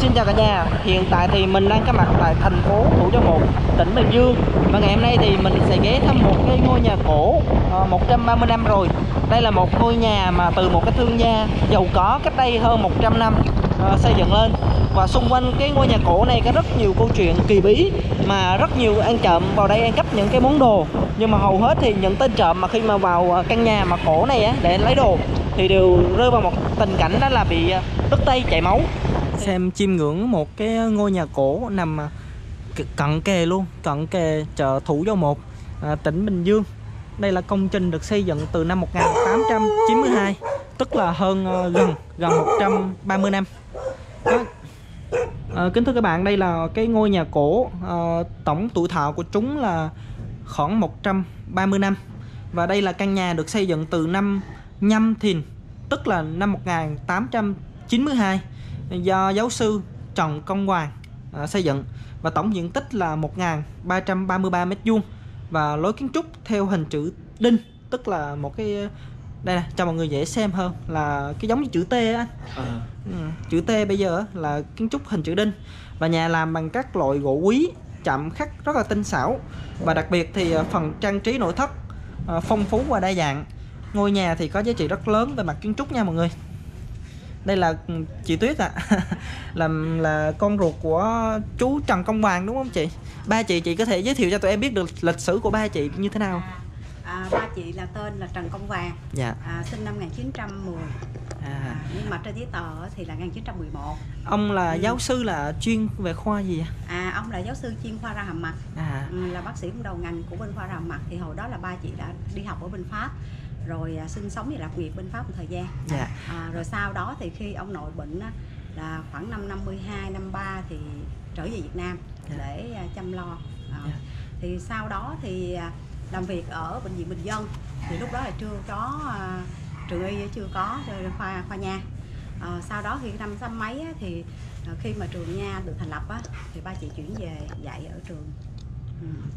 Xin chào cả nhà. Hiện tại thì mình đang có mặt tại thành phố Thủ Dầu Một, tỉnh Bình Dương. Và ngày hôm nay thì mình sẽ ghé thăm một cái ngôi nhà cổ 130 năm rồi. Đây là một ngôi nhà mà từ một cái thương gia giàu có cách đây hơn 100 năm xây dựng lên. Và xung quanh cái ngôi nhà cổ này có rất nhiều câu chuyện kỳ bí, mà rất nhiều ăn trộm vào đây ăn cắp những cái món đồ. Nhưng mà hầu hết thì những tên trộm mà khi mà vào căn nhà mà cổ này á, để lấy đồ thì đều rơi vào một tình cảnh đó là bị đứt tay chảy máu. Xem chiêm ngưỡng một cái ngôi nhà cổ nằm cận kề luôn, cận kề chợ Thủ Dầu Một, tỉnh Bình Dương. Đây là công trình được xây dựng từ năm 1892, tức là hơn gần 130 năm. Kính thưa các bạn, đây là cái ngôi nhà cổ, tổng tuổi thọ của chúng là khoảng 130 năm. Và đây là căn nhà được xây dựng từ năm Nhâm Thìn, tức là năm 1892, do giáo sư Trần Công Hoàng xây dựng, và tổng diện tích là 1.333 m2 và lối kiến trúc theo hình chữ đinh, tức là một cái đây này, cho mọi người dễ xem hơn, là cái giống như chữ T á. Chữ T bây giờ là kiến trúc hình chữ đinh, và nhà làm bằng các loại gỗ quý chạm khắc rất là tinh xảo, và đặc biệt thì phần trang trí nội thất phong phú và đa dạng. Ngôi nhà thì có giá trị rất lớn về mặt kiến trúc nha mọi người. Đây là chị Tuyết ạ, là con ruột của chú Trần Công Hoàng đúng không chị? Ba chị có thể giới thiệu cho tụi em biết được lịch sử của ba chị như thế nào? Ba chị là tên là Trần Công Vàng, dạ. Sinh năm 1910, nhưng mà trên giấy tờ thì là 1911. Ông là giáo sư là chuyên về khoa gì ạ? Ông là giáo sư chuyên khoa răng hàm mặt, là bác sĩ cũng đầu ngành của bên khoa răng hàm mặt. Thì hồi đó là ba chị đã đi học ở bên Pháp, rồi sinh sống và lập nghiệp bên Pháp một thời gian, dạ. Rồi sau đó thì khi ông nội bệnh là khoảng năm 52, năm 53 thì trở về Việt Nam, dạ, để chăm lo. Dạ. Thì sau đó thì làm việc ở bệnh viện Bình Dương, thì lúc đó là chưa có trường y, chưa có khoa nha. Sau đó thì năm sáu mấy á, thì khi mà trường nha được thành lập á, thì ba chị chuyển về dạy ở trường.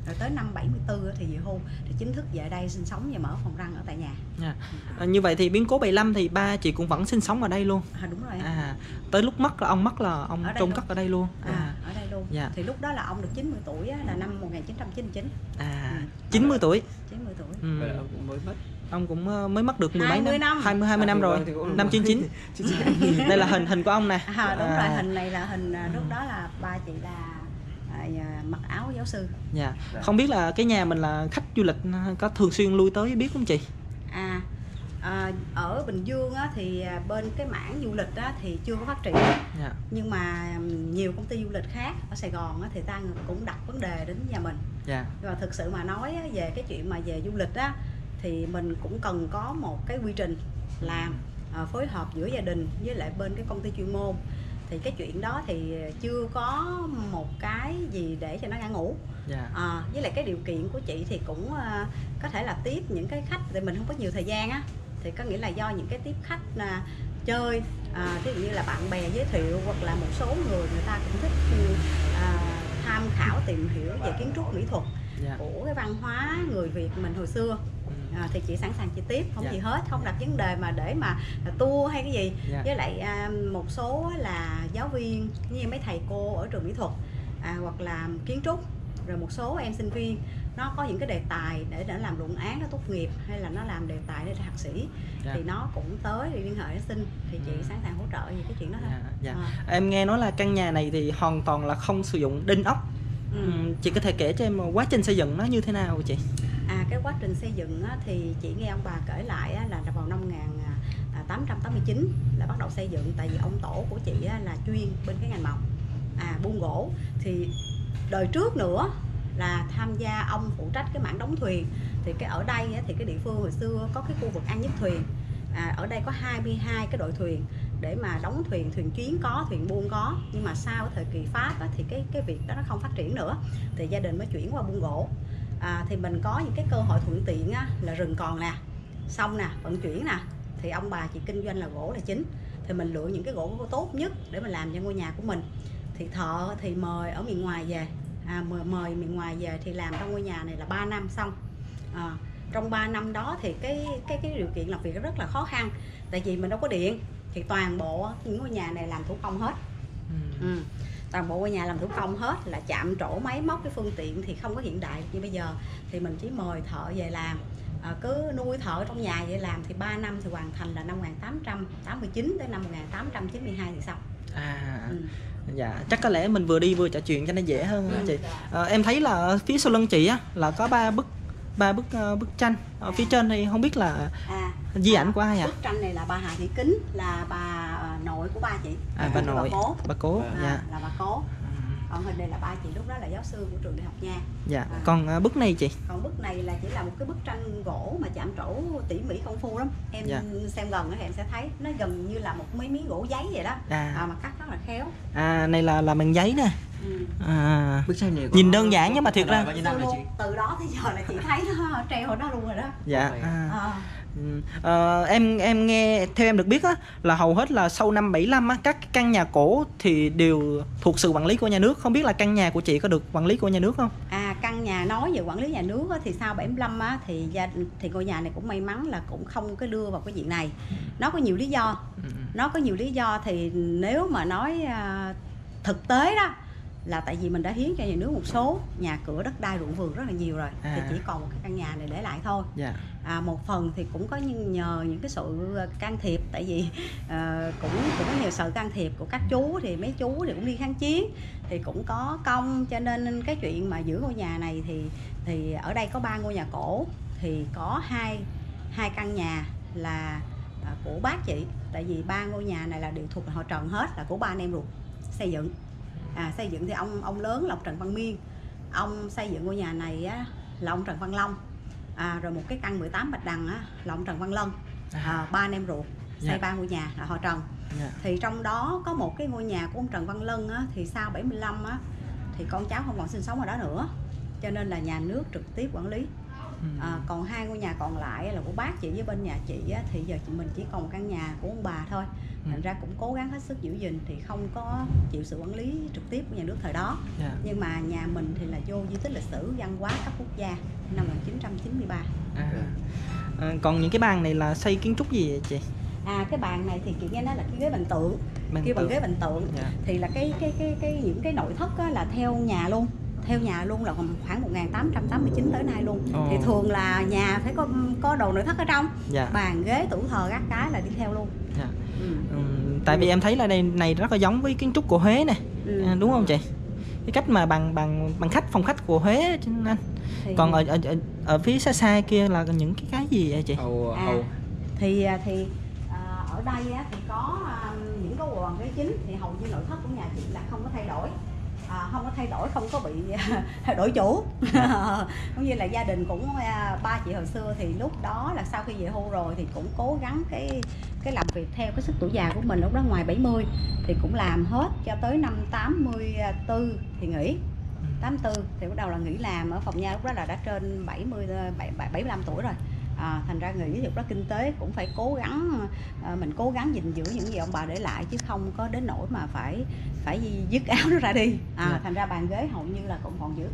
Rồi tới năm 74 thì về hưu, thì chính thức về đây sinh sống và mở phòng răng ở tại nhà. Như vậy thì biến cố 75 thì ba chị cũng vẫn sinh sống ở đây luôn. Đúng rồi. Tới lúc mất là ông chôn cất ở đây luôn. Ở đây luôn. Dạ. Thì lúc đó là ông được 90 tuổi á, là năm 1999. 90 tuổi. 90 tuổi. Ông cũng mới mất. Ông cũng mới mất được mười mấy năm, 20 năm rồi, năm 99. Đây là hình của ông nè. Đúng rồi, hình này là hình lúc đó là ba chị là mặc áo giáo sư. Dạ. Không biết là cái nhà mình là khách du lịch có thường xuyên lui tới biết không chị? Ở Bình Dương á, thì bên cái mảng du lịch á, thì chưa có phát triển, dạ. Nhưng mà nhiều công ty du lịch khác ở Sài Gòn á, thì ta cũng đặt vấn đề đến nhà mình, dạ. Và thực sự mà nói á, về cái chuyện mà về du lịch á, thì mình cũng cần có một cái quy trình làm phối hợp giữa gia đình với lại bên cái công ty chuyên môn. Thì cái chuyện đó thì chưa có một cái gì để cho nó ngã ngủ, yeah. Với lại cái điều kiện của chị thì cũng có thể là tiếp những cái khách thì mình không có nhiều thời gian á. Thì có nghĩa là do những cái tiếp khách chơi, ví dụ như là bạn bè giới thiệu, hoặc là một số người ta cũng thích tham khảo tìm hiểu về kiến trúc mỹ thuật, yeah, của cái văn hóa người Việt mình hồi xưa. Thì chị sẵn sàng chị tiếp, không gì hết, không đặt vấn đề mà để mà tour hay cái gì, yeah. Với lại một số là giáo viên như mấy thầy cô ở trường mỹ thuật, hoặc là kiến trúc, rồi một số em sinh viên nó có những cái đề tài để làm luận án, nó tốt nghiệp, hay là nó làm đề tài để thạc sĩ, yeah. Thì nó cũng tới để liên hệ để xin, thì chị sẵn sàng hỗ trợ về cái chuyện đó thôi, yeah. Yeah. Em nghe nói là căn nhà này thì hoàn toàn là không sử dụng đinh ốc, chị có thể kể cho em quá trình xây dựng nó như thế nào chị? Cái quá trình xây dựng á, thì chị nghe ông bà kể lại á, là vào năm 1889 là bắt đầu xây dựng. Tại vì ông tổ của chị á, là chuyên bên cái ngành mộc, buôn gỗ. Thì đời trước nữa là tham gia ông phụ trách cái mảng đóng thuyền. Thì cái ở đây á, thì cái địa phương hồi xưa có cái khu vực An Nhất Thuyền, ở đây có 22 cái đội thuyền để mà đóng thuyền, thuyền chuyến có, thuyền buôn có. Nhưng mà sau thời kỳ Pháp á, thì cái việc đó nó không phát triển nữa, thì gia đình mới chuyển qua buôn gỗ. Thì mình có những cái cơ hội thuận tiện á, là rừng còn nè, sông nè, vận chuyển nè. Thì ông bà chị kinh doanh là gỗ là chính. Thì mình lựa những cái gỗ tốt nhất để mình làm cho ngôi nhà của mình. Thì thợ thì mời ở miền ngoài về, mời miền ngoài về thì làm trong ngôi nhà này là 3 năm xong. Trong 3 năm đó thì cái điều kiện làm việc rất là khó khăn. Tại vì mình đâu có điện, thì toàn bộ những ngôi nhà này làm thủ công hết. Toàn bộ ở nhà làm thủ công hết, là chạm trổ máy móc, cái phương tiện thì không có hiện đại như bây giờ, thì mình chỉ mời thợ về làm, cứ nuôi thợ trong nhà vậy làm, thì 3 năm thì hoàn thành là năm 1889 tới năm 1892 thì xong. Dạ, chắc có lẽ mình vừa đi vừa trò chuyện cho nó dễ hơn chị. Em thấy là phía sau lưng chị á là có ba bức tranh ở phía trên thì không biết là di ảnh của ai ạ? Bức tranh này là bà Hà Thị Kính, là bà nội của ba chị. Bà nội, bà cố. Dạ. Là bà cố. Còn hình này là ba chị lúc đó là giáo sư của trường đại học nha. Dạ. Còn bức này chị? Còn bức này là chỉ là một cái bức tranh gỗ mà chạm trổ tỉ mỉ công phu lắm. Em xem gần thì em sẽ thấy nó gần như là một mấy miếng gỗ giấy vậy đó. Mà cắt rất là khéo. Này là bằng giấy nè. Bức tranh này nhìn đơn giản nhưng mà thiệt ra từ đó tới giờ là chị thấy nó treo đó luôn rồi đó. Dạ. Em nghe theo em được biết á, là hầu hết là sau năm 75 á, các căn nhà cổ thì đều thuộc sự quản lý của nhà nước. Không biết là căn nhà của chị có được quản lý của nhà nước không? Căn nhà nói về quản lý nhà nước á, thì sau 75 á, thì ngôi nhà này cũng may mắn là cũng không có đưa vào cái diện này. Nó có nhiều lý do. Thì nếu mà nói thực tế đó, là tại vì mình đã hiến cho nhà nước một số nhà cửa, đất đai, ruộng vườn rất là nhiều rồi, thì chỉ còn một cái căn nhà này để lại thôi. Một phần thì cũng có nhờ những cái sự can thiệp, tại vì cũng có nhiều sự can thiệp của các chú, thì mấy chú thì cũng đi kháng chiến thì cũng có công, cho nên cái chuyện mà giữ ngôi nhà này thì ở đây có 3 ngôi nhà cổ, thì có hai căn nhà là của bác chị, tại vì 3 ngôi nhà này là đều thuộc họ Trần hết, là của ba anh em ruột xây dựng. Xây dựng thì ông lớn là ông Trần Văn Miên, ông xây dựng ngôi nhà này á, là ông Trần Văn Long, rồi một cái căn 18 Bạch Đằng á, là ông Trần Văn Lân. Ba anh em ruột xây 3 ngôi nhà là họ Trần. Thì trong đó có một cái ngôi nhà của ông Trần Văn Lân á, thì sau 75 á, thì con cháu không còn sinh sống ở đó nữa, cho nên là nhà nước trực tiếp quản lý. Còn 2 ngôi nhà còn lại là của bác chị với bên nhà chị á, thì giờ mình chỉ còn căn nhà của ông bà thôi. Thành ra cũng cố gắng hết sức giữ gìn, thì không có chịu sự quản lý trực tiếp của nhà nước thời đó. Nhưng mà nhà mình thì là vô di tích lịch sử văn hóa cấp quốc gia năm 1993. Còn những cái bàn này là xây kiến trúc gì vậy chị? Cái bàn này thì chị nghe nói là cái ghế bàn tượng, kêu bằng ghế bàn tượng. Thì là cái những cái nội thất á, là theo nhà luôn, là khoảng 1889 tới nay luôn. Thì thường là nhà phải có đồ nội thất ở trong, bàn ghế tủ thờ các cái là đi theo luôn. Tại vì em thấy là đây này rất là giống với kiến trúc của Huế nè, đúng không chị? Cái cách mà bằng khách phòng khách của Huế trên anh. Còn ở phía xa kia là những cái gì vậy chị? Ở đây á, thì có những cái bàn ghế chính, thì hầu như nội thất của nhà chị là không có thay đổi. Không có bị đổi chủ. Cũng như là gia đình cũng ba chị hồi xưa thì lúc đó là sau khi về hưu rồi thì cũng cố gắng cái làm việc theo cái sức tuổi già của mình, lúc đó ngoài 70 thì cũng làm hết cho tới năm 84 thì nghỉ. 84 thì bắt đầu là nghỉ làm ở phòng nha, lúc đó là đã trên 75 tuổi rồi. Thành ra nghĩ lúc đó kinh tế cũng phải cố gắng, mình cố gắng gìn giữ những gì ông bà để lại, chứ không có đến nỗi mà phải dứt áo nó ra đi. Thành ra bàn ghế hầu như là cũng còn giữ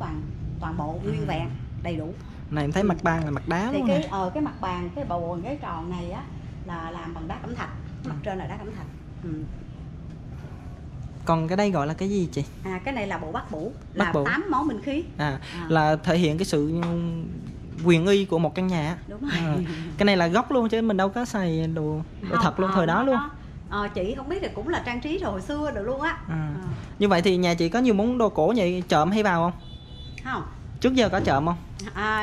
toàn bộ nguyên vẹn đầy đủ. Này em thấy mặt bàn là mặt đá thì luôn. Thì cái mặt bàn, cái bầu ghế tròn này á là làm bằng đá cẩm thạch, mặt trên là đá cẩm thạch. Còn cái đây gọi là cái gì chị? Cái này là bộ bát bủ, là 8 món binh khí. Là thể hiện cái sự quyền uy của một căn nhà. Đúng rồi. Cái này là gốc luôn chứ mình đâu có xài đồ thật luôn thời đó luôn. Chị không biết thì cũng là trang trí rồi hồi xưa được luôn á. Như vậy thì nhà chị có nhiều món đồ cổ vậy, trộm hay vào không? Không. Trước giờ có trộm không?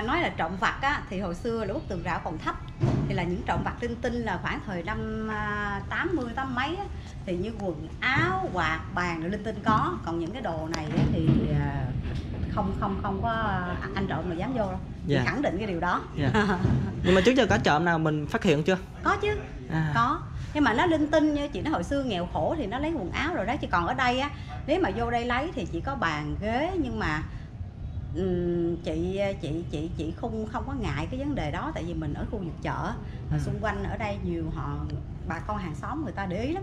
Nói là trộm vặt á, thì hồi xưa lúc tường rào còn thấp thì là những trộm vặt linh tinh, là khoảng thời năm 80 tám mấy á, thì như quần áo, quạt, bàn rồi linh tinh có, còn những cái đồ này á, thì không có anh trộm mà dám vô đâu. Chị khẳng định cái điều đó. Nhưng mà trước giờ có trộm nào mình phát hiện chưa? Có chứ. Có. Nhưng mà nó linh tinh như chị nói, hồi xưa nghèo khổ thì nó lấy quần áo rồi đó, chứ còn ở đây á, nếu mà vô đây lấy thì chỉ có bàn ghế, nhưng mà chị không có ngại cái vấn đề đó, tại vì mình ở khu vực chợ, xung quanh ở đây nhiều họ bà con hàng xóm người ta để ý lắm.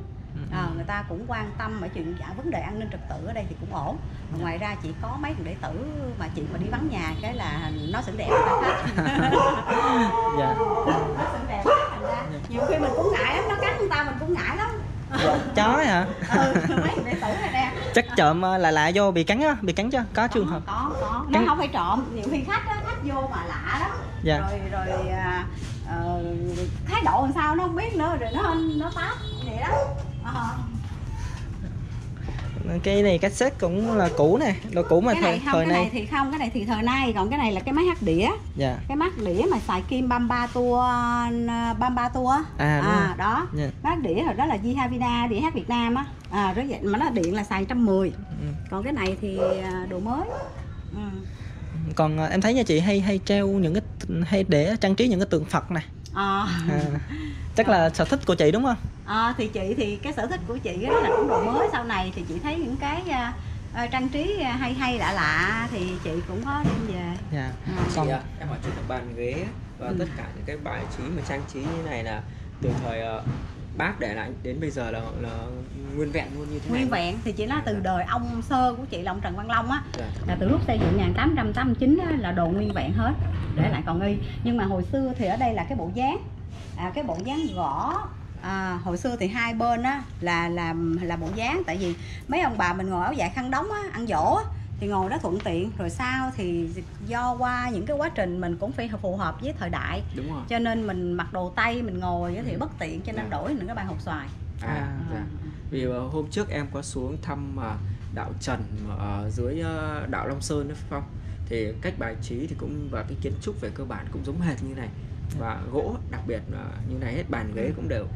Người ta cũng quan tâm ở chuyện vấn đề an ninh trật tự ở đây thì cũng ổn. Ngoài ra chỉ có mấy thằng đệ tử mà chị mà đi vắng nhà cái là nó xỉn đẹp người ta khác. Nó xỉn đẹp, thành ra nhiều khi mình cũng ngại lắm, nó cắn người ta mình cũng ngại lắm. Chó hả? Ừ, mấy đệ tử này nè. Chắc trộm lạ vô bị cắn á, bị cắn chứ? Có trường hợp. Có. Nó không phải trộm, nhiều khi khách á, khách vô mà lạ đó. Dạ. Rồi thái độ làm sao nó không biết nữa, rồi nó táp vậy đó. Cái này cassette cũng là cũ nè, đồ cũ mà thời nay. Thì không, cái này thì thời nay, còn cái này là cái máy hát đĩa. Dạ. Cái máy hát đĩa mà xài kim bamba tua. Đó. Dạ. Máy hát đĩa hồi đó là Havina, đĩa hát Việt Nam á. Rất vậy mà nó điện là xài 110. Ừ. Còn cái này thì đồ mới. Ừ. Còn em thấy nha chị hay treo những cái để trang trí những cái tượng Phật này. Chắc là sở thích của chị đúng không? Thì chị cái sở thích của chị đó là cũng đồ mới, sau này thì chị thấy những cái trang trí hay lạ thì chị cũng có đem về. Dạ. Còn em hỏi chị là bàn ghế và tất cả những cái bài trí mà trang trí như này là từ thời bác để lại đến bây giờ là nguyên vẹn luôn như thế này. Nguyên vẹn thì chị nói từ đời ông sơ của chị là ông Trần Văn Long á, là từ lúc xây dựng 1889 á, là đồ nguyên vẹn hết, để lại còn y. Nhưng mà hồi xưa thì ở đây là cái bộ dáng, cái bộ dáng gõ. Hồi xưa thì hai bên á là bộ dáng, tại vì mấy ông bà mình ngồi áo dài khăn đóng á, ăn dỗ á, thì ngồi đó thuận tiện. Rồi sau thì do qua những cái quá trình mình cũng phải phù hợp với thời đại, cho nên mình mặc đồ tây mình ngồi thì bất tiện, cho nên đổi những cái bài hộp xoài. Vì hôm trước em có xuống thăm đạo Trần ở dưới đạo Long Sơn đó phải không? Thì cách bài trí thì cũng và cái kiến trúc về cơ bản cũng giống hệt như này, và gỗ đặc biệt là như này hết, bàn ghế cũng đều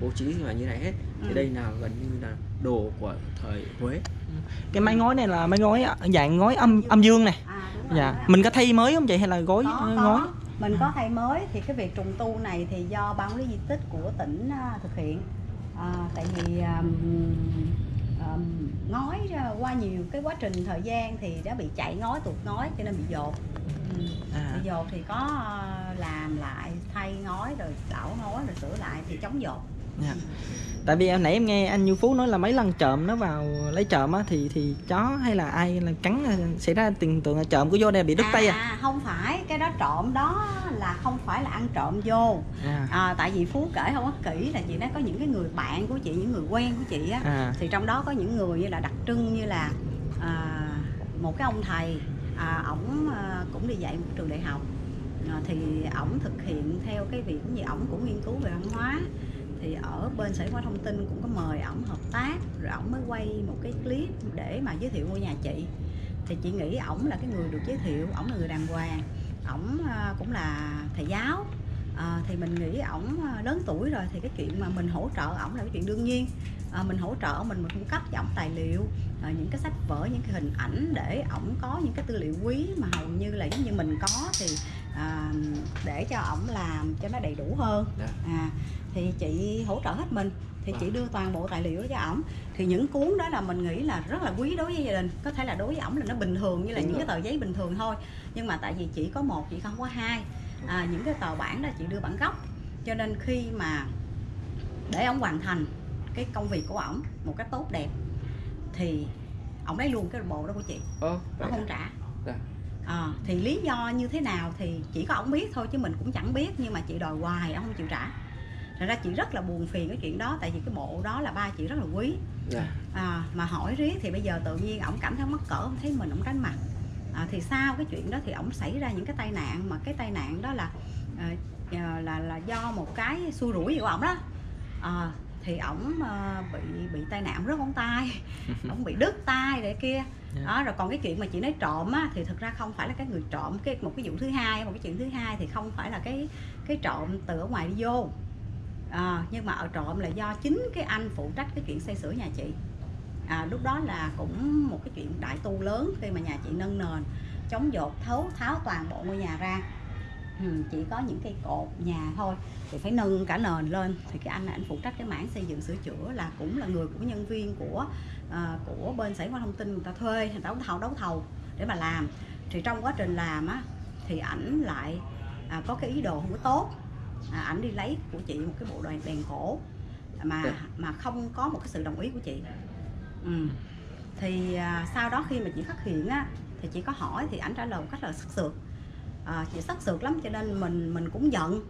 bố trí là như này hết. Thì đây là gần như là đồ của thời Huế. Cái mái ngói này là mái ngói dạng ngói âm dương này. Dạ. Mình có thay mới không chị hay là gối ngói? Mình có thay mới, thì cái việc trùng tu này thì do ban quản lý di tích của tỉnh thực hiện. Tại vì ngói qua nhiều cái quá trình thời gian thì đã bị chảy ngói, tuột ngói, cho nên bị dột. Bị dột thì có làm lại, thay ngói rồi đảo ngói rồi sửa lại thì chống dột. Tại vì nãy em nghe anh Như Phú nói là mấy lần trộm nó vào lấy trộm á, thì chó hay là ai là cắn xảy ra tình tượng là trộm của vô đây bị đứt tay à? Không phải, cái đó trộm đó là không phải là ăn trộm vô. Tại vì Phú kể không có kỹ là chị nói có những cái người bạn của chị, những người quen của chị á, thì trong đó có những người như là đặc trưng như là một cái ông thầy, ổng cũng đi dạy một trường đại học, thì ổng thực hiện theo cái việc gì, ổng cũng nghiên cứu về văn hóa, thì ở bên Sở Văn hóa Thông tin cũng có mời ổng hợp tác, rồi ổng mới quay một cái clip để mà giới thiệu ngôi nhà chị. Thì chị nghĩ ổng là cái người được giới thiệu, ổng là người đàng hoàng, ổng cũng là thầy giáo, thì mình nghĩ ổng lớn tuổi rồi thì cái chuyện mà mình hỗ trợ ổng là cái chuyện đương nhiên. Mình hỗ trợ ổng, mình cung cấp cho ổng tài liệu, những cái sách vở, những cái hình ảnh để ổng có những cái tư liệu quý mà hầu như là giống như mình có, thì để cho ổng làm cho nó đầy đủ hơn. Thì chị hỗ trợ hết mình, thì chị đưa toàn bộ tài liệu cho ổng. Thì những cuốn đó là mình nghĩ là rất là quý đối với gia đình. Có thể là đối với ổng là nó bình thường như là những cái tờ giấy bình thường thôi, nhưng mà tại vì chị có một, chị không có hai, những cái tờ bản đó chị đưa bản gốc, cho nên khi mà để ổng hoàn thành cái công việc của ổng một cách tốt đẹp thì ổng lấy luôn cái bộ đó của chị, ổng không trả. Thì lý do như thế nào thì chỉ có ổng biết thôi, chứ mình cũng chẳng biết, nhưng mà chị đòi hoài ổng không chịu trả. Thật ra chị rất là buồn phiền cái chuyện đó, tại vì cái bộ đó là ba chị rất là quý. Mà hỏi riết thì bây giờ tự nhiên ổng cảm thấy mắc cỡ, không thấy mình, ổng tránh mặt. Thì sau cái chuyện đó thì ổng xảy ra những cái tai nạn, mà cái tai nạn đó là do một cái xui rủi gì của ổng đó. Thì ổng bị tai nạn, rớt ngón tay, ổng bị đứt tay để kia. Rồi còn cái chuyện mà chị nói trộm á, thì thực ra không phải là cái người trộm. Một cái vụ thứ hai, thì không phải là cái trộm từ ở ngoài đi vô. Nhưng mà ở trộm là do chính cái anh phụ trách cái chuyện xây sửa nhà chị. Lúc đó là cũng một cái chuyện đại tu lớn, khi mà nhà chị nâng nền, chống dột, tháo toàn bộ ngôi nhà ra. Chỉ có những cây cột nhà thôi thì phải nâng cả nền lên, thì cái anh này anh phụ trách cái mảng xây dựng sửa chữa, là cũng là người của nhân viên của bên Sở Văn hóa Thông tin, người ta thuê, người ta đấu thầu để mà làm. Thì trong quá trình làm á thì ảnh lại có cái ý đồ không có tốt. Ảnh đi lấy của chị một cái bộ đèn cổ mà không có một cái sự đồng ý của chị. Thì sau đó khi mà chị phát hiện á thì chị có hỏi, thì ảnh trả lời một cách là sất sượt. Chị sất sượt lắm, cho nên mình cũng giận.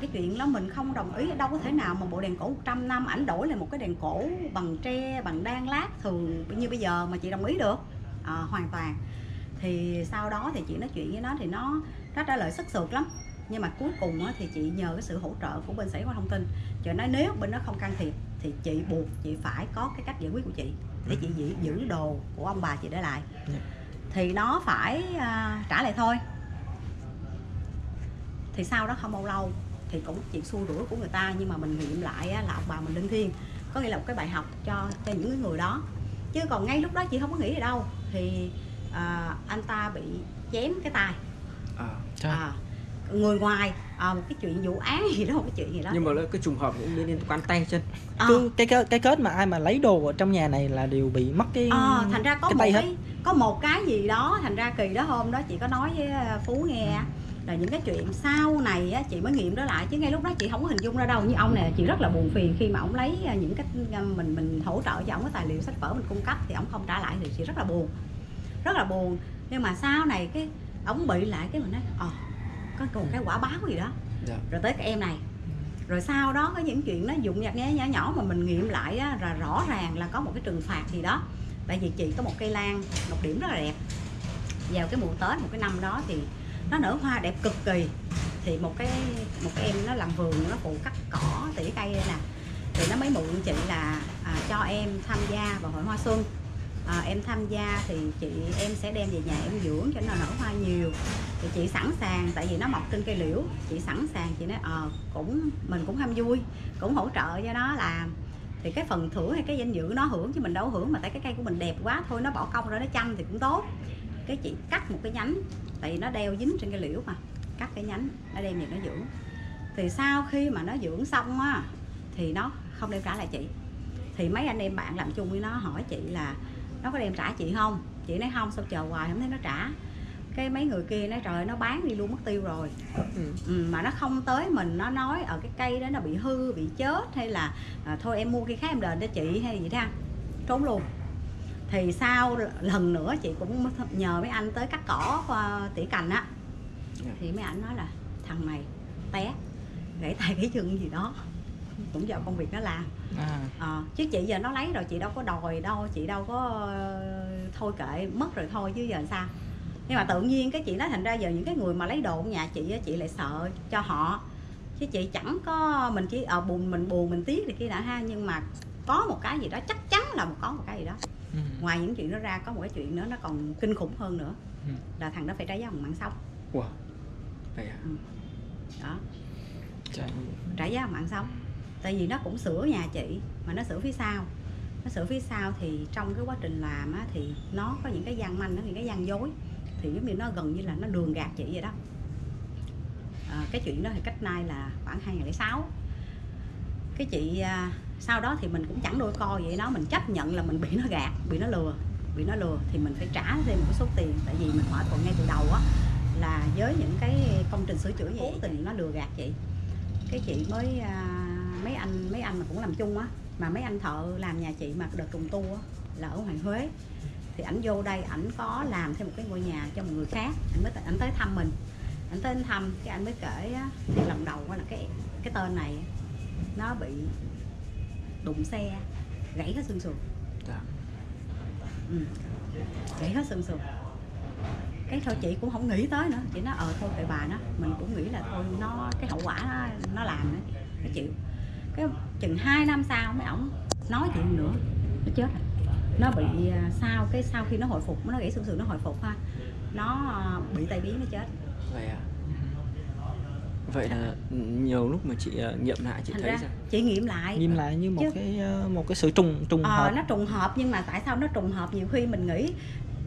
cái chuyện đó mình không đồng ý. Đâu có thể nào mà bộ đèn cổ 100 năm ảnh đổi lại một cái đèn cổ bằng tre, bằng đan lát thường như bây giờ mà chị đồng ý được hoàn toàn. Thì sau đó thì chị nói chuyện với nó thì nó trả lời sức sượt lắm. Nhưng mà cuối cùng thì chị nhờ cái sự hỗ trợ của bên Sở Khoa Thông tin, chị nói nếu bên nó không can thiệp thì chị buộc chị phải có cái cách giải quyết của chị để chị giữ đồ của ông bà chị để lại thì nó phải trả lại thôi. Thì sau đó không bao lâu thì cũng chuyện xua đuổi của người ta, nhưng mà mình nghiệm lại là ông bà mình linh thiêng, có nghĩa là một cái bài học cho những người đó. Chứ còn ngay lúc đó chị không có nghĩ gì đâu. Thì anh ta bị chém cái tay người ngoài một cái chuyện vụ án gì đó, một cái chuyện gì đó. Nhưng mà cái trùng hợp cũng liên quan tay chân cái kết mà ai mà lấy đồ ở trong nhà này là đều bị mất cái thành ra có một cái gì đó. Thành ra kỳ đó hôm đó chị có nói với Phú nghe là những cái chuyện sau này á, chị mới nghiệm đó lại, chứ ngay lúc đó chị không có hình dung ra đâu. Như ông này chị rất là buồn phiền khi mà ông lấy những cái mình hỗ trợ cho ông cái tài liệu sách vở mình cung cấp thì ông không trả lại thì chị rất là buồn, rất là buồn. Nhưng mà sau này cái ông bị lại cái mình nói có một cái quả báo gì đó. Rồi tới cái em này. Rồi sau đó có những chuyện nó dụng nhặt nhé nhỏ mà mình nghiệm lại á, là rõ ràng là có một cái trừng phạt gì đó. Tại vì chị có một cây lan một điểm rất là đẹp, vào cái mùa Tết một cái năm đó thì nó nở hoa đẹp cực kỳ. Thì một cái em nó làm vườn, nó phụ cắt cỏ tỉa cây đây nè, thì nó mới mượn chị là cho em tham gia vào hội hoa xuân. Em tham gia thì em sẽ đem về nhà em dưỡng cho nó nở hoa nhiều. Thì chị sẵn sàng, tại vì nó mọc trên cây liễu. Chị sẵn sàng, chị nói mình cũng ham vui, cũng hỗ trợ cho nó làm. Thì cái phần thưởng hay cái danh dự nó hưởng chứ mình đâu hưởng, mà tại cái cây của mình đẹp quá thôi, nó bỏ công ra nó chăm thì cũng tốt. Cái chị cắt một cái nhánh, tại vì nó đeo dính trên cây liễu mà, cắt cái nhánh, nó đem về nó dưỡng. Thì sau khi mà nó dưỡng xong á, thì nó không đem trả lại chị. Thì mấy anh em bạn làm chung với nó hỏi chị là nó có đem trả chị không? Chị nói không, sao chờ hoài không thấy nó trả. Cái mấy người kia nói trời, nó bán đi luôn mất tiêu rồi. Mà nó không tới mình, nó nói ở cái cây đó nó bị hư, bị chết, hay là thôi em mua cây khác em đền cho chị hay gì đó, trốn luôn. Thì sau lần nữa chị cũng nhờ mấy anh tới cắt cỏ tỉa cành á, thì mấy ảnh nói là thằng này té gãy tay gãy chân gì đó, cũng do công việc nó làm. Chứ chị giờ nó lấy rồi chị đâu có đòi đâu, chị đâu có thôi kệ mất rồi thôi chứ giờ sao. Nhưng mà tự nhiên cái chị nói thành ra giờ những cái người mà lấy đồ nhà chị lại sợ cho họ, chứ chị chẳng có, mình chỉ buồn mình tiếc thì kia đã ha. Nhưng mà có một cái gì đó, chắc chắn là có một cái gì đó. Ngoài những chuyện đó ra có một cái chuyện nữa nó còn kinh khủng hơn nữa, là thằng đó phải trả giá bằng mạng sống. Đó, trả giá bằng mạng sống. Tại vì nó cũng sửa nhà chị, mà nó sửa phía sau. Nó sửa phía sau thì trong cái quá trình làm á, thì nó có những cái gian manh, những cái gian dối. Thì giống như nó gần như là nó lường gạt chị vậy đó. Cái chuyện đó thì cách nay là khoảng 2006. Cái chị sau đó thì mình cũng chẳng đôi co vậy đó. Mình chấp nhận là mình bị nó gạt, bị nó lừa thì mình phải trả thêm một số tiền. Tại vì mình hỏi còn ngay từ đầu á, là với những cái công trình sửa chữa cố tình nó lừa gạt chị. Cái chị mới mấy anh mà cũng làm chung á, mà mấy anh thợ làm nhà chị mà đợt trùng tu á, là ở Hoàng Huế. Thì ảnh vô đây, ảnh có làm thêm một cái ngôi nhà cho một người khác. Ảnh tới thăm mình, ảnh tới thăm, cái ảnh mới kể á, thì lần đầu là cái tên này nó bị đụng xe, gãy hết xương sườn. Gãy hết xương sườn. Cái thôi chị cũng không nghĩ tới nữa, chị nói thôi về bà nó, mình cũng nghĩ là thôi nó cái hậu quả nó làm đấy, nó chịu. Cái chừng 2 năm sau mấy ổng nói chuyện nữa, nó chết rồi. Nó bị sau khi nó hồi phục, nó gãy xương sườn nó hồi phục ha, nó bị tai biến nó chết. Vậy à? Vậy là nhiều lúc mà chị nghiệm lại chị thấy sao? Chị nghiệm lại như một cái sự trùng hợp. Nó trùng hợp, nhưng mà tại sao nó trùng hợp, nhiều khi mình nghĩ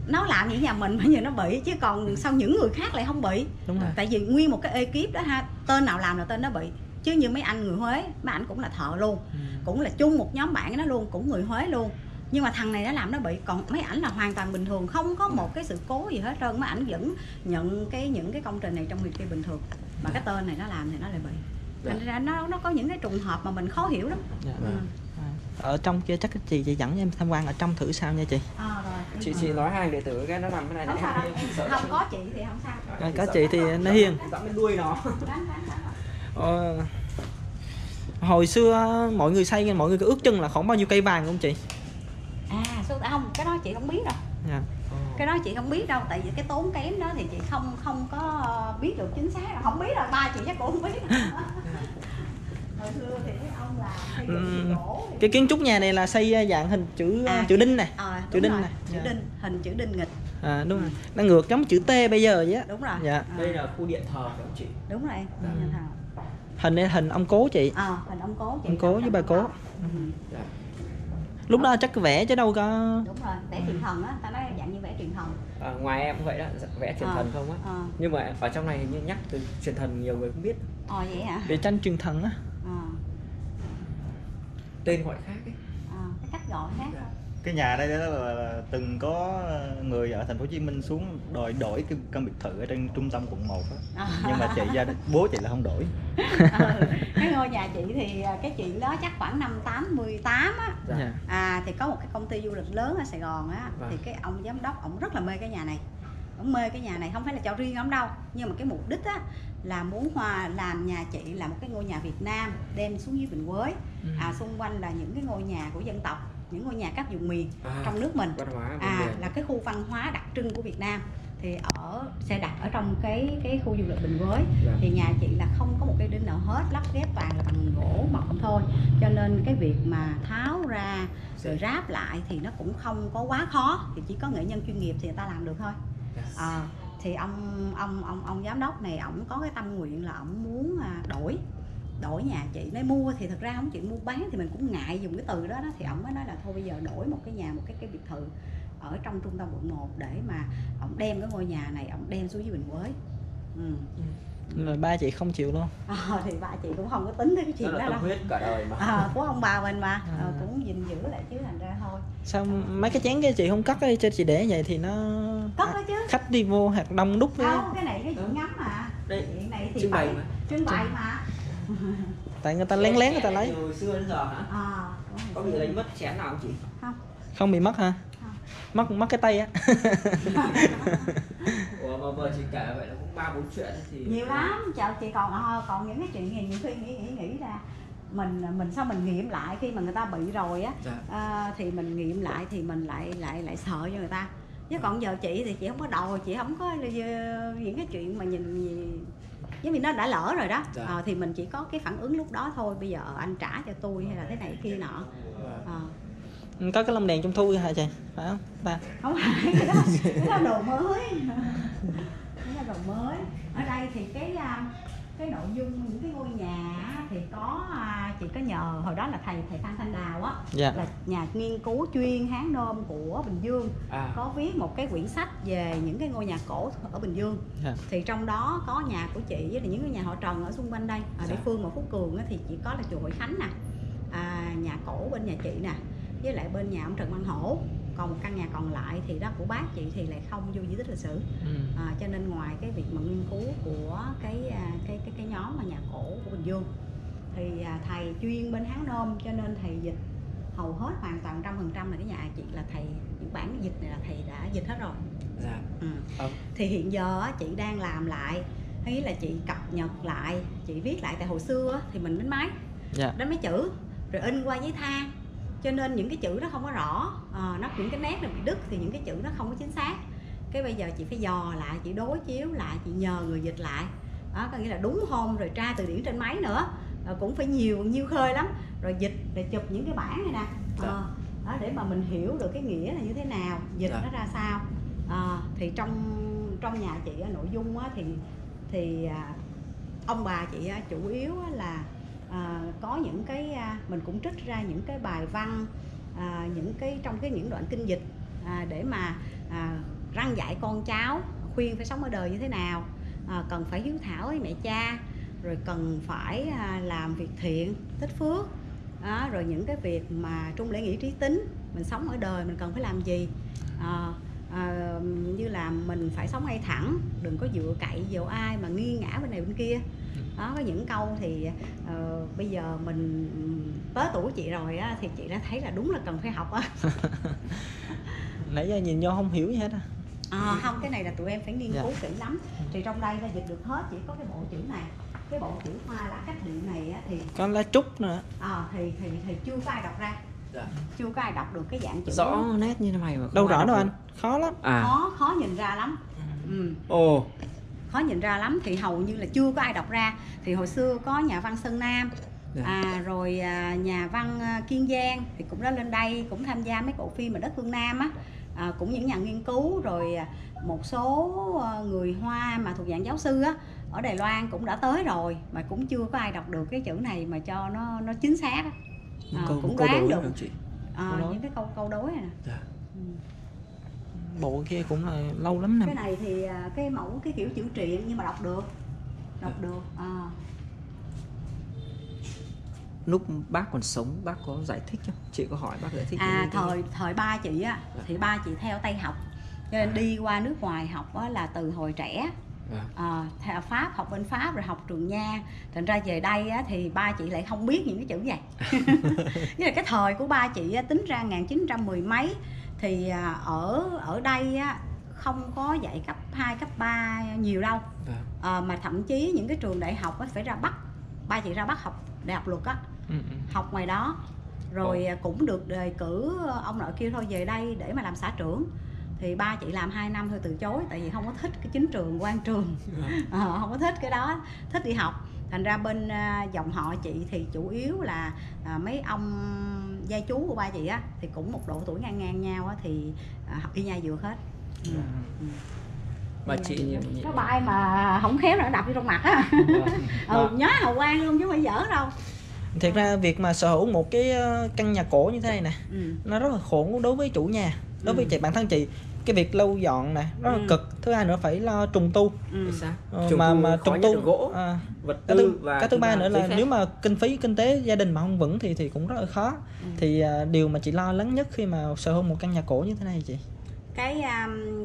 nó làm như nhà mình mà giờ nó bị, chứ còn sao những người khác lại không bị? Đúng rồi. Tại vì nguyên một cái ekip đó ha, tên nào làm là tên nó bị. Chứ như mấy anh người Huế, mấy anh cũng là thợ luôn, cũng là chung một nhóm bạn nó luôn, cũng người Huế luôn. Nhưng mà thằng này đã làm nó bị, còn mấy ảnh là hoàn toàn bình thường, không có một cái sự cố gì hết trơn. Mấy ảnh vẫn nhận những cái công trình này trong việc kia bình thường, mà cái tên này nó làm thì nó lại bị. Thành ra nó có những cái trùng hợp mà mình khó hiểu lắm. Ở trong kia chắc chị dẫn em tham quan ở trong thử sao nha chị. Chị nói hai đệ tử cái nó nằm cái này không, sao không có chị thì không sao, có chị thì nó hiền đuôi nó Hồi xưa mọi người xây mọi người cứ ước chừng là khoảng bao nhiêu cây vàng không chị? À không, cái đó chị không biết đâu. Yeah. Cái đó chị không biết đâu, tại vì cái tốn kém đó thì chị không có biết được chính xác, không biết là ba chị chắc cũng không biết. Hồi xưa thì ông là xây dựng gỗ. Cái kiến trúc nhà này là xây dạng hình chữ chữ đinh này. Chữ đinh này. Chữ đinh, hình chữ đinh nghịch. À đúng rồi. Nó ngược giống chữ T bây giờ vậy á. Đúng rồi. Dạ. Đây là khu điện thờ của chị. Đúng rồi. Hình ông cố chị. Hình ông cố chị. Ông cố với bà cố. Lúc đó chắc vẽ chứ đâu có. Đúng rồi, vẽ truyền thần á, ta nói dạng như vẽ truyền thần. Ngoài em cũng vậy đó, vẽ truyền thần không á. Nhưng mà ở trong này hình như nhắc từ truyền thần nhiều người cũng biết. Vậy hả? Để tranh truyền thần á. Tên gọi khác ấy. Cái cách gọi khác. Cái nhà đây đó là từng có người ở Thành phố Hồ Chí Minh xuống đòi đổi cái căn biệt thự ở trên trung tâm quận 1 á. Nhưng mà chị gia đình bố chị là không đổi. Cái ngôi nhà chị thì cái chuyện đó chắc khoảng năm 88 á. Dạ. Thì có một cái công ty du lịch lớn ở Sài Gòn á, thì cái ông giám đốc ổng rất là mê cái nhà này. Ổng mê cái nhà này không phải là cho riêng ổng đâu, nhưng mà cái mục đích á là muốn làm nhà chị là một cái ngôi nhà Việt Nam đem xuống dưới Bình Quới. Xung quanh là những cái ngôi nhà của dân tộc, những ngôi nhà các vùng miền trong nước mình, là cái khu văn hóa đặc trưng của Việt Nam, thì sẽ đặt ở trong cái khu du lịch Bình Quới. Thì nhà chị là không có một cây đinh nào hết, lắp ghép toàn là bằng gỗ mộc thôi, cho nên cái việc mà tháo ra rồi ráp lại thì nó cũng không có quá khó, thì chỉ có nghệ nhân chuyên nghiệp thì người ta làm được thôi. Thì ông giám đốc này ổng có cái tâm nguyện là ổng muốn đổi nhà chị. Nói mua thì thật ra không, chuyện mua bán thì mình cũng ngại dùng cái từ đó, thì ổng mới nói là thôi bây giờ đổi một cái nhà, một cái biệt thự ở trong trung tâm quận 1 để mà ổng đem cái ngôi nhà này ổng đem xuống dưới Bình Quới. Rồi ba chị không chịu luôn. Thì ba chị cũng không có tính tới cái chuyện đó đâu, huyết cả đời mà. Của ông bà mình mà, cũng gìn giữ lại chứ, thành ra thôi. Sao mấy cái chén cái chị không cất cho chị để vậy thì nó cất đó chứ, khách đi vô hạt đông đúc không đó. Cái này cái chuyện ngắm mà đây, chuyện này thì trưng bày mà. Tại người ta lén người ta lấy. Từ xưa đến giờ hả? Có bị lấy mất chén nào không chị? Không. Không bị mất hả? Không. Mất cái tay á. Ủa mà vợ chị kể vậy là cũng 3-4 chuyện thì nhiều lắm. Chợ chị còn những cái chuyện này nhiều khi nghĩ ra mình sao mình nghiệm lại, khi mà người ta bị rồi á. Thì mình nghiệm lại thì mình lại sợ cho người ta. Chứ còn giờ chị thì chị không có đầu, chị không có những cái chuyện mà nhìn giống như nó đã lỡ rồi đó. Thì mình chỉ có cái phản ứng lúc đó thôi, bây giờ anh trả cho tôi hay là thế này kia nọ. Có cái lông đèn trung thu hả chị, phải không ta? Không phải, cái đó đồ mới. Cái đó đồ mới. Ở đây thì cái nội dung những cái ngôi nhà thì có, chị có nhờ hồi đó là thầy Phan Thanh Đào á, là nhà nghiên cứu chuyên Hán Nôm của Bình Dương, có viết một cái quyển sách về những cái ngôi nhà cổ ở Bình Dương. Thì trong đó có nhà của chị với là những cái nhà họ Trần ở xung quanh đây, ở địa phương ở Phú Cường á, thì chỉ có là chùa Hội Khánh nè, nhà cổ bên nhà chị nè, với lại bên nhà ông Trần Văn Hổ. Còn một căn nhà còn lại thì đó của bác chị thì lại không vô di tích lịch sử. Cho nên ngoài cái việc mà nghiên cứu của cái nhóm mà nhà cổ của Bình Dương thì thầy chuyên bên Hán Nôm, cho nên thầy dịch hầu hết hoàn toàn 100% là cái nhà chị là thầy, những bản dịch này là thầy đã dịch hết rồi. Thì hiện giờ chị đang làm lại, ý là chị cập nhật lại, chị viết lại. Tại hồi xưa thì mình đánh máy, đánh máy chữ rồi in qua giấy than, cho nên những cái chữ đó không có rõ, những cái nét nó bị đứt thì những cái chữ nó không có chính xác. Cái bây giờ chị phải dò lại, chị đối chiếu lại, chị nhờ người dịch lại đó, có nghĩa là đúng hôm rồi tra từ điển trên máy nữa, cũng phải nhiều khơi lắm, rồi dịch để chụp những cái bản này nè, đó, để mà mình hiểu được cái nghĩa là như thế nào, dịch nó ra sao. Thì trong nhà chị nội dung thì ông bà chị chủ yếu là có những cái mình cũng trích ra những cái bài văn, những cái trong những đoạn kinh dịch, để mà răn dạy con cháu, khuyên phải sống ở đời như thế nào, cần phải hiếu thảo với mẹ cha, rồi cần phải làm việc thiện, tích phước, rồi những cái việc mà trung lễ nghĩa trí tính, mình sống ở đời mình cần phải làm gì, như là mình phải sống ngay thẳng, đừng có dựa cậy vào ai mà nghiêng ngã bên này bên kia. Đó, có những câu thì bây giờ mình tới tuổi chị rồi á, thì chị đã thấy là đúng là cần phải học á. Nãy giờ nhìn vô không hiểu gì hết. Không, cái này là tụi em phải nghiên cứu kỹ lắm. Thì trong đây là dịch được hết, chỉ có cái bộ chữ này cái bộ tiểu hoa lá cách điệu này á, thì có lá trúc nữa. Thì chưa có ai đọc ra. Dạ. Chưa có ai đọc được cái dạng chữ rõ nét như thế này mà đâu rõ đâu anh, khó lắm. Khó nhìn ra lắm. Khó nhìn ra lắm, thì hầu như là chưa có ai đọc ra. Thì hồi xưa có nhà văn Sơn Nam, rồi nhà văn Kiên Giang thì cũng đã lên đây, cũng tham gia mấy bộ phim mà đất phương Nam á, cũng những nhà nghiên cứu, rồi một số người Hoa mà thuộc dạng giáo sư á ở Đài Loan cũng đã tới rồi, mà cũng chưa có ai đọc được cái chữ này mà cho nó chính xác á. Cũng đoán được chị. Những cái câu đối này nè. Dạ. Bộ kia cũng là lâu lắm nè. Cái này thì cái mẫu cái kiểu chữ truyện nhưng mà đọc được. Lúc bác còn sống bác có giải thích không? Chị có hỏi bác giải thích thời ba chị á, thì ba chị theo Tây học, cho nên đi qua nước ngoài học á, là từ hồi trẻ. Pháp, học bên Pháp rồi học trường Nha, thành ra về đây á, thì ba chị lại không biết những cái chữ vậy. Như là cái thời của ba chị á, tính ra 1910 mấy thì ở đây á, không có dạy cấp 2, cấp 3 nhiều đâu, mà thậm chí những cái trường đại học á, phải ra Bắc, ba chị ra Bắc học đại học luật á, học ngoài đó rồi cũng được đề cử ông nội kia thôi về đây để mà làm xã trưởng. Thì ba chị làm 2 năm thôi từ chối, tại vì không có thích cái chính trường quan trường, không có thích cái đó, thích đi học. Thành ra bên dòng họ chị thì chủ yếu là mấy ông gia chú của ba chị á, thì cũng một độ tuổi ngang nhau á, thì học y nha dược hết. Mà chị nó bay mà không khéo nữa đập vô trong mặt á. Nhớ hào quang luôn chứ không phải giỡn đâu. Thiệt ra việc mà sở hữu một cái căn nhà cổ như thế này nè, nó rất là khổ đối với chủ nhà, đối với chị, bản thân chị. Cái việc lau dọn nè rất là cực, thứ hai nữa phải lo trùng tu, mà trùng tu gỗ, vật tư, và cái thứ ba nữa là nếu mà kinh phí kinh tế gia đình mà không vững thì cũng rất là khó. Thì điều mà chị lo lắng nhất khi mà sở hữu một căn nhà cổ như thế này chị?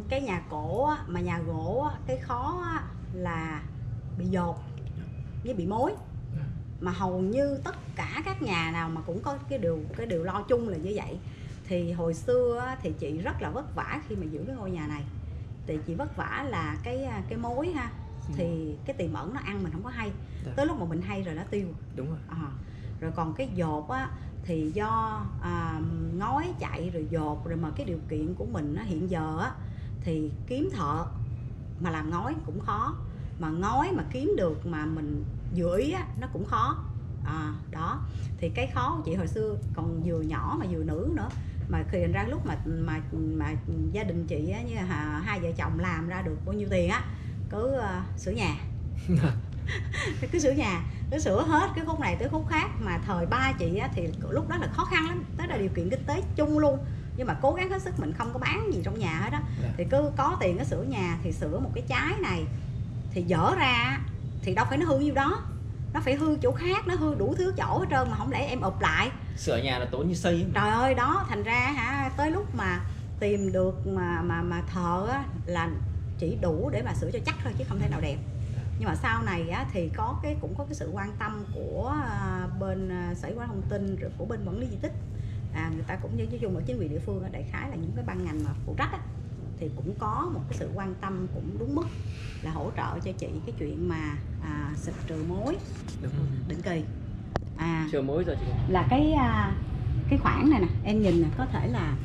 Cái nhà cổ mà nhà gỗ, cái khó là bị dột với bị mối, mà hầu như tất cả các nhà nào mà cũng có cái điều lo chung là như vậy. Thì hồi xưa thì chị rất là vất vả khi mà giữ cái ngôi nhà này, thì chị vất vả là cái mối ha, thì cái tiềm ẩn nó ăn mình không có hay, tới lúc mà mình hay rồi nó tiêu. Đúng rồi. Rồi còn cái dột á, thì do ngói chạy rồi dột, rồi mà cái điều kiện của mình á, hiện giờ á, thì kiếm thợ mà làm ngói cũng khó, mà ngói mà kiếm được mà mình dự ý á, nó cũng khó. Đó thì cái khó của chị hồi xưa, còn vừa nhỏ mà vừa nữ nữa, mà khi ra lúc mà gia đình chị á, như hai vợ chồng làm ra được bao nhiêu tiền á, cứ sửa nhà. Cứ sửa hết cái khúc này tới khúc khác. Mà thời ba chị á, thì lúc đó là khó khăn lắm, tới là điều kiện kinh tế chung luôn, nhưng mà cố gắng hết sức, mình không có bán gì trong nhà hết á. Thì cứ có tiền nó sửa nhà, thì sửa một cái trái này thì dở ra thì đâu phải nó hư nhiêu đó, nó phải hư chỗ khác, nó hư đủ thứ chỗ hết trơn, mà không lẽ em ụp lại. Sửa nhà là tốn như xây mà. Trời ơi đó, thành ra hả, tới lúc mà tìm được mà thợ á, là chỉ đủ để mà sửa cho chắc thôi chứ không thể nào đẹp. Nhưng mà sau này á, thì cũng có cái sự quan tâm của bên Sở Văn hóa Thông tin, rồi của bên quản lý di tích, người ta cũng như chung ở chính quyền địa phương, đại khái là những cái ban ngành mà phụ trách á, thì cũng có một cái sự quan tâm cũng đúng mức, là hỗ trợ cho chị cái chuyện mà xịt trừ mối định kỳ. Trừ mối rồi chị. Là cái khoảng này nè, em nhìn nè, có thể là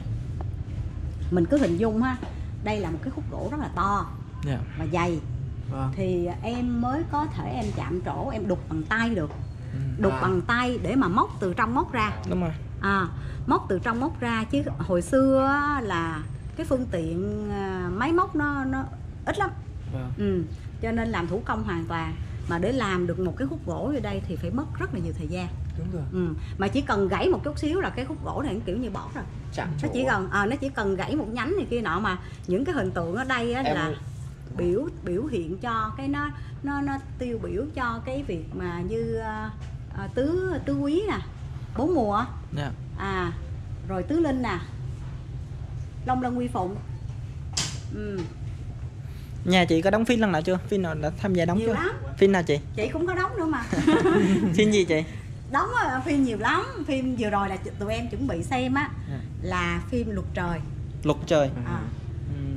mình cứ hình dung ha, đây là một cái khúc gỗ rất là to và dày. Thì em mới có thể em chạm trổ, em đục bằng tay được. Đục bằng tay để mà móc từ trong móc ra. Đúng rồi. Móc từ trong móc ra, chứ hồi xưa là cái phương tiện máy móc nó ít lắm. Cho nên làm thủ công hoàn toàn, mà để làm được một cái khúc gỗ như đây thì phải mất rất là nhiều thời gian. Đúng rồi. Mà chỉ cần gãy một chút xíu là cái khúc gỗ này cũng kiểu như bỏ rồi. Nó chỉ cần nó chỉ cần gãy một nhánh này kia nọ, mà những cái hình tượng ở đây á, là biểu hiện cho cái nó tiêu biểu cho cái việc mà như tứ quý nè, bốn mùa, rồi tứ linh nè, long lân uy phụng. Nhà chị có đóng phim lần nào chưa? Phim nào đã tham gia đóng nhiều chưa? Lắm. Phim nào chị? Chị cũng có đóng nữa mà. Phim gì chị? Đóng phim nhiều lắm. Phim vừa rồi là tụi em chuẩn bị xem á, là phim Luật Trời. Luật Trời.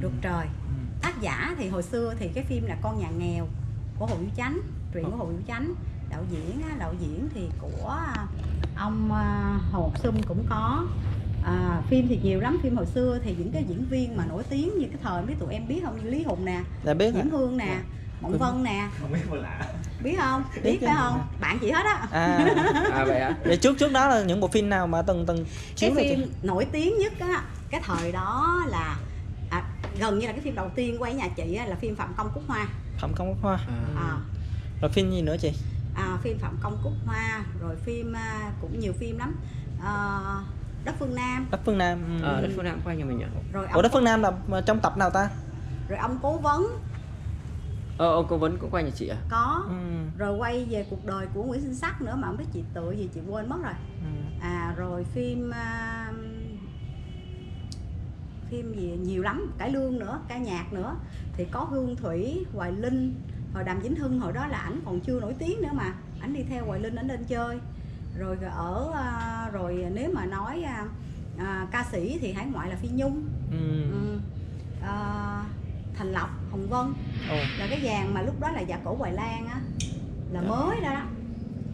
Luật Trời. Tác giả thì hồi xưa thì cái phim là Con Nhà Nghèo của Hồ Biểu Chánh, truyện của Hồ Biểu Chánh. Đạo diễn thì của ông Hồ Xuân cũng có. Phim thì nhiều lắm, phim hồi xưa thì những cái diễn viên mà nổi tiếng như cái thời mấy tụi em biết không, như Lý Hùng nè, Diễm Hương nè, Mộng Vân nè, không biết mà lạ, biết không, biết phải không, bạn chị hết á. Vậy hả? Vậy trước đó là những bộ phim nào mà từng chiếu? Cái phim nổi tiếng nhất á cái thời đó là gần như là cái phim đầu tiên quay nhà chị á, là phim Phạm Công Cúc Hoa. Phạm Công Cúc Hoa. Rồi phim gì nữa chị? Phim Phạm Công Cúc Hoa, rồi phim cũng nhiều phim lắm. Đất Phương Nam. Đất Phương Nam. Đất Phương Nam quay nhà mình nhận. Rồi Đất Phương Nam là trong tập nào ta? Rồi ông Cố Vấn. Ông Cố Vấn cũng quay nhà chị à? Có. Rồi quay về cuộc đời của Nguyễn Sinh Sắc nữa mà không biết chị tựa gì chị quên mất rồi. Rồi phim phim gì nhiều lắm, cải lương nữa, ca nhạc nữa, thì có Hương Thủy, Hoài Linh, hồi Đàm Vĩnh Hưng hồi đó là ảnh còn chưa nổi tiếng nữa mà ảnh đi theo Hoài Linh ảnh lên chơi. Rồi rồi nếu mà nói ca sĩ thì hải ngoại là Phi Nhung, Thành Lộc, Hồng Vân, là cái dàn mà lúc đó là giả cổ Hoài Lan á, là mới đó,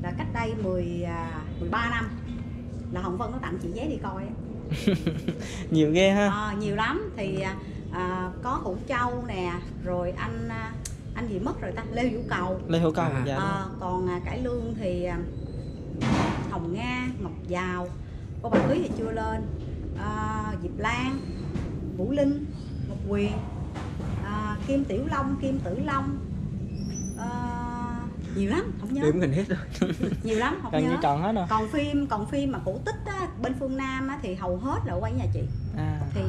là cách đây 13 năm là Hồng Vân có tặng chị vé đi coi á. Nhiều ghê ha. Nhiều lắm, thì có Hữu Châu nè, rồi anh gì mất rồi ta, Lê Vũ Cầu. Dạ. Còn cải lương thì Hồng Nga, Ngọc Giàu, cô Bà Thúy thì chưa lên, Diệp Lan, Vũ Linh, Ngọc Huyền, Kim Tiểu Long, Kim Tử Long, nhiều lắm không nhớ. Điểm mình hết rồi. Nhiều lắm không nhớ. Chọn hết rồi. Còn phim mà cổ tích á, bên Phương Nam á, thì hầu hết là quay nhà chị. Thì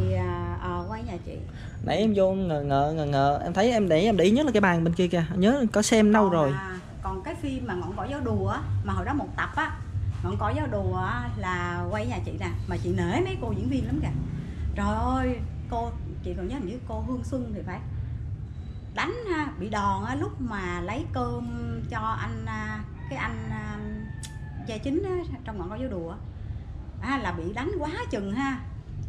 quay nhà chị. Nãy em vô ngờ em thấy em để ý nhất là cái bàn bên kia kìa, nhớ có xem đâu rồi. Còn cái phim mà Ngọn Cỏ Giáo Đùa á, mà hồi đó một tập á, Ngọn Cỏ Giáo Đùa á, là quay nhà chị nè, mà chị nể mấy cô diễn viên lắm kìa. Trời ơi, chị còn nhớ hình như cô Hương Xuân thì phải, đánh bị đòn á, lúc mà lấy cơm cho anh cái anh gia chính á, trong Ngọn Cỏ Giáo Đùa á, là bị đánh quá chừng ha.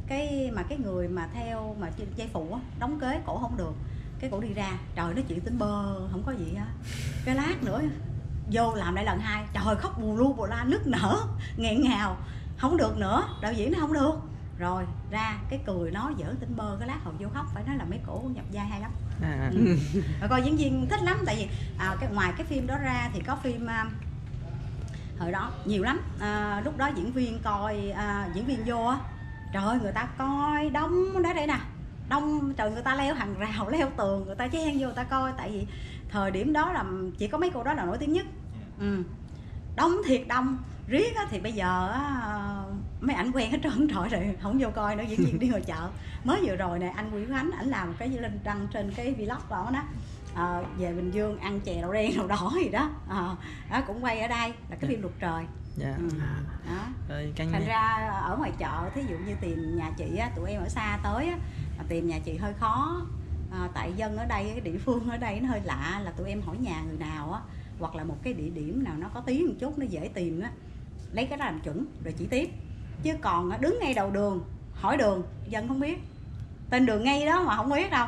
Cái người mà theo mà dây phụ á, đóng kế cổ không được, cái cổ đi ra, trời nói chuyện tính bơ không có gì á. Cái lát nữa vô làm lại lần hai, trời khóc bù lu bù la, nức nở nghẹn ngào, không được nữa, đạo diễn nó không được, rồi ra cái cười nói giỡn tính bơ, cái lát hồi vô khóc, phải nói là mấy cổ nhập vai hay lắm. Mà coi diễn viên thích lắm, tại vì ngoài cái phim đó ra thì có phim hồi đó nhiều lắm. Lúc đó diễn viên coi, diễn viên vô á, trời ơi người ta coi đông đó đây nè, đông trời, người ta leo hàng rào, leo tường, người ta chen vô người ta coi, tại vì thời điểm đó là chỉ có mấy cô đó là nổi tiếng nhất. Đông thiệt đông. Riết á, thì bây giờ mấy ảnh quen hết trơn trọi rồi, không vô coi nữa, diễn viên đi ngồi chợ. Mới vừa rồi nè, anh Quý Ánh, ảnh làm cái lên đăng trên cái vlog đó đó, về Bình Dương ăn chè đậu đen đậu đỏ gì đó, cũng quay ở đây là cái phim Lục Trời. Thành ra ở ngoài chợ, thí dụ như tìm nhà chị á, tụi em ở xa tới á, tìm nhà chị hơi khó. Tại dân ở đây, cái địa phương ở đây nó hơi lạ, là tụi em hỏi nhà người nào á, hoặc là một cái địa điểm nào nó có tiếng một chút, nó dễ tìm á, lấy cái đó làm chuẩn rồi chỉ tiếp. Chứ còn đứng ngay đầu đường hỏi đường, dân không biết tên đường ngay đó mà không biết đâu.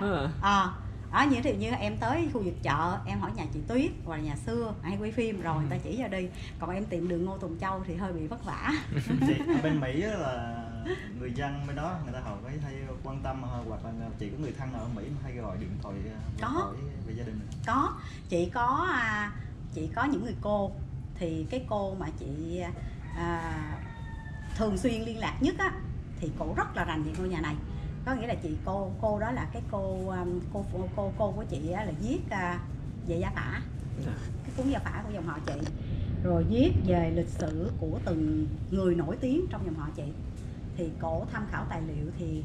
Như thì như em tới khu vực chợ, em hỏi nhà chị Tuyết hoặc là nhà Xưa ai quay phim rồi người ta chỉ ra đi. Còn em tìm đường Ngô Tùng Châu thì hơi bị vất vả. Ở bên Mỹ là người dân bên đó người ta họ phải hay quan tâm, hoặc là chị có người thân ở Mỹ hay gọi điện thoại về gia đình. Chị có những người cô, thì cái cô mà chị thường xuyên liên lạc nhất á, thì cổ rất là rành về ngôi nhà này. Có nghĩa là cô đó là cái cô của chị á, là viết về gia phả, cái cuốn gia phả của dòng họ chị, rồi viết về lịch sử của từng người nổi tiếng trong dòng họ chị. Thì cổ tham khảo tài liệu thì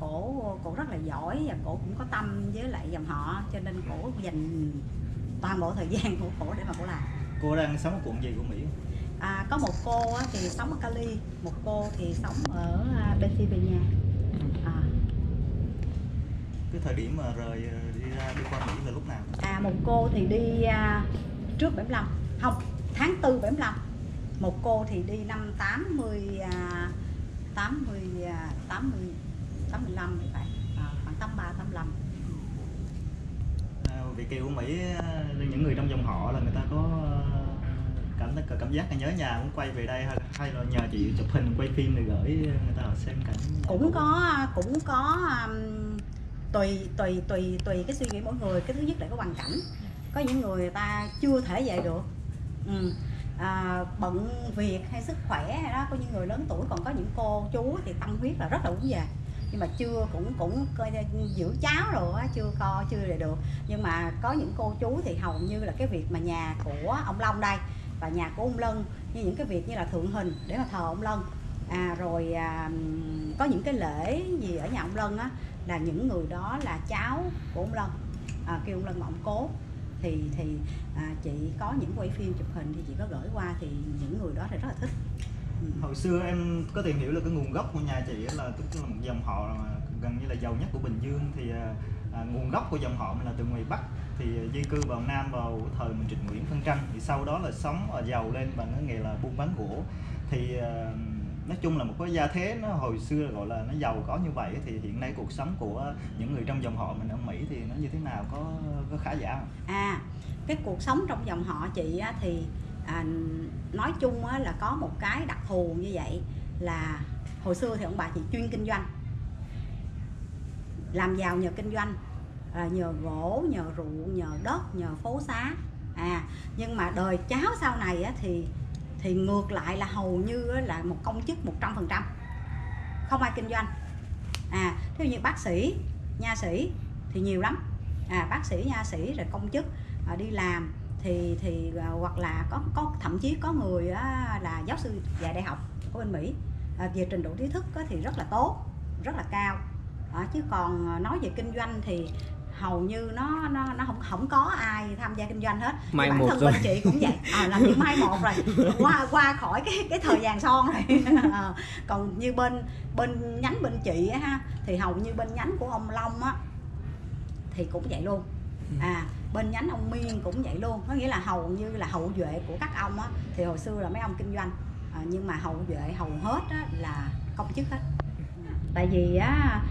cổ rất là giỏi, và cổ cũng có tâm với lại dòng họ, cho nên cổ dành toàn bộ thời gian của cổ để mà cổ làm. Cô đang sống ở quận gì của Mỹ? Có một cô thì sống ở Cali, một cô thì sống ở Pennsylvania. Cái thời điểm mà rời đi qua Mỹ là lúc nào? Một cô thì đi trước 75, không, tháng 4 75. Một cô thì đi năm 85 thì phải, khoảng 83 85. Việt kiều Mỹ, những người trong dòng họ là người ta có cảm giác là nhớ nhà muốn quay về đây, hay là nhờ chị chụp hình quay phim rồi gửi người ta xem cảnh? Cũng có tùy cái suy nghĩ mỗi người. Cái thứ nhất là cái hoàn cảnh, có những người ta chưa thể về được, bận việc hay sức khỏe hay đó, có những người lớn tuổi. Còn có những cô chú thì tâm huyết là rất là muốn về, nhưng mà chưa cũng coi giữ cháu rồi á, chưa được. Nhưng mà có những cô chú thì hầu như là cái việc mà nhà của ông Long đây và nhà của ông Lân, như những cái việc như là thượng hình để mà thờ ông Lân, có những cái lễ gì ở nhà ông Lân á, là những người đó là cháu của ông Lân, kêu ông Lân mà ông cố, thì chị có những quay phim chụp hình thì chị có gửi qua, thì những người đó thì rất là thích. Hồi xưa em có tìm hiểu là cái nguồn gốc của nhà chị là tức là một dòng họ mà gần như là giàu nhất của Bình Dương, thì nguồn gốc của dòng họ mình là từ ngoài Bắc, thì di cư vào Nam vào thời mình Trịnh Nguyễn Phân Trăng, thì sau đó là sống và giàu lên bằng cái nghề là buôn bán gỗ. Thì nói chung là một cái gia thế nó hồi xưa gọi là nó giàu có như vậy, thì hiện nay cuộc sống của những người trong dòng họ mình ở Mỹ thì nó như thế nào, có khá giả không? Cái cuộc sống trong dòng họ chị thì nói chung là có một cái đặc thù như vậy, là hồi xưa thì ông bà chị chuyên kinh doanh, làm giàu nhờ kinh doanh, nhờ gỗ, nhờ ruộng, nhờ đất, nhờ phố xá. Nhưng mà đời cháu sau này thì ngược lại là hầu như là một công chức 100%, không ai kinh doanh. Thí dụ như bác sĩ, nha sĩ thì nhiều lắm, bác sĩ, nha sĩ rồi công chức đi làm, thì hoặc là có thậm chí có người là giáo sư dạy đại học của bên Mỹ, về trình độ trí thức thì rất là tốt, rất là cao. Chứ còn nói về kinh doanh thì hầu như nó không có ai tham gia kinh doanh hết. Mai bản thân rồi. Bên chị cũng vậy, là những mai một rồi, qua khỏi cái thời gian son rồi. Còn như bên nhánh bên chị ha, thì hầu như bên nhánh của ông Long á thì cũng vậy luôn, bên nhánh ông Miên cũng vậy luôn. Có nghĩa là hầu như là hậu duệ của các ông á, thì hồi xưa là mấy ông kinh doanh, nhưng mà hậu duệ hầu hết á là công chức hết. Tại vì á,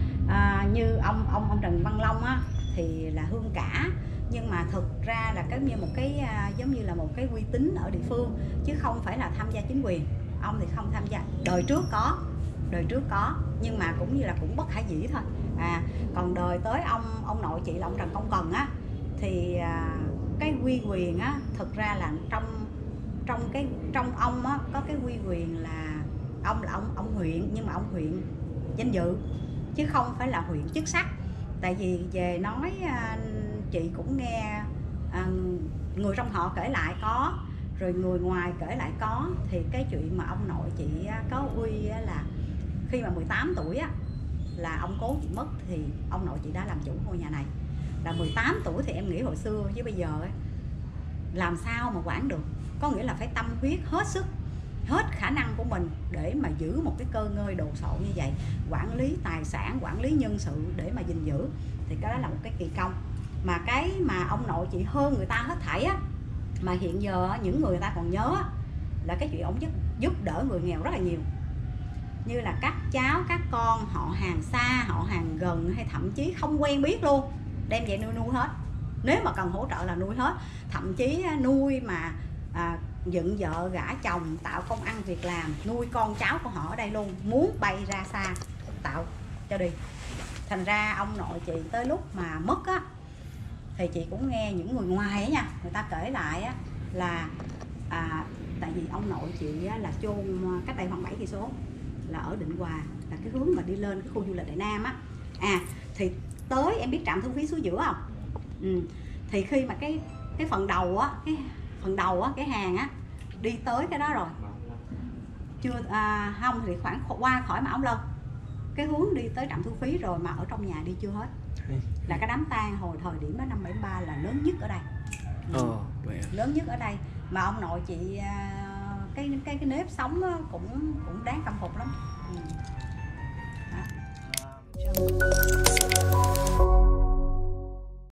như ông Trần Văn Long á thì là hương cả, nhưng mà thực ra là giống như là một cái uy tín ở địa phương, chứ không phải là tham gia chính quyền. Ông thì không tham gia, đời trước có nhưng mà cũng như là cũng bất khả dĩ thôi. Còn đời tới ông nội chị là ông Trần Công Cần á, thì cái uy quyền á, thực ra là trong ông á có cái uy quyền là ông huyện, nhưng mà ông huyện danh dự chứ không phải là huyện chức sắc. Tại vì về nói chị cũng nghe người trong họ kể lại có, rồi người ngoài kể lại có, thì cái chuyện mà ông nội chị có uy là khi mà 18 tuổi á, là ông cố chị mất thì ông nội chị đã làm chủ ngôi nhà này. Là 18 tuổi thì em nghĩ hồi xưa với bây giờ làm sao mà quản được, có nghĩa là phải tâm huyết hết sức, hết khả năng của mình để mà giữ một cái cơ ngơi đồ sộ như vậy, quản lý tài sản, quản lý nhân sự để mà gìn giữ, thì cái đó là một cái kỳ công. Mà cái mà ông nội chị hơn người ta hết thảy á, mà hiện giờ những người ta còn nhớ là cái chuyện ông giúp đỡ người nghèo rất là nhiều, như là các cháu, các con, họ hàng xa, họ hàng gần, hay thậm chí không quen biết luôn, đem về nuôi hết. Nếu mà cần hỗ trợ là nuôi hết, thậm chí nuôi mà dựng vợ gả chồng, tạo công ăn việc làm, nuôi con cháu của họ ở đây luôn, muốn bay ra xa tạo cho đi. Thành ra ông nội chị tới lúc mà mất á, thì chị cũng nghe những người ngoài á nha, người ta kể lại á là tại vì ông nội chị á, là chôn cách đây khoảng 7 cây số là ở Định Hòa, là cái hướng mà đi lên cái khu du lịch Đại Nam á. Thì tới em biết trạm thu phí Suối Giữa không? Thì khi mà cái phần đầu á, cái hàng á đi tới cái đó rồi chưa, không thì khoảng qua khỏi mà ông Lân cái hướng đi tới trạm thu phí rồi mà ở trong nhà đi chưa hết. Là cái đám tang hồi thời điểm đó năm 73 là lớn nhất ở đây, lớn nhất ở đây. Mà ông nội chị cái nếp sống cũng đáng khâm phục lắm.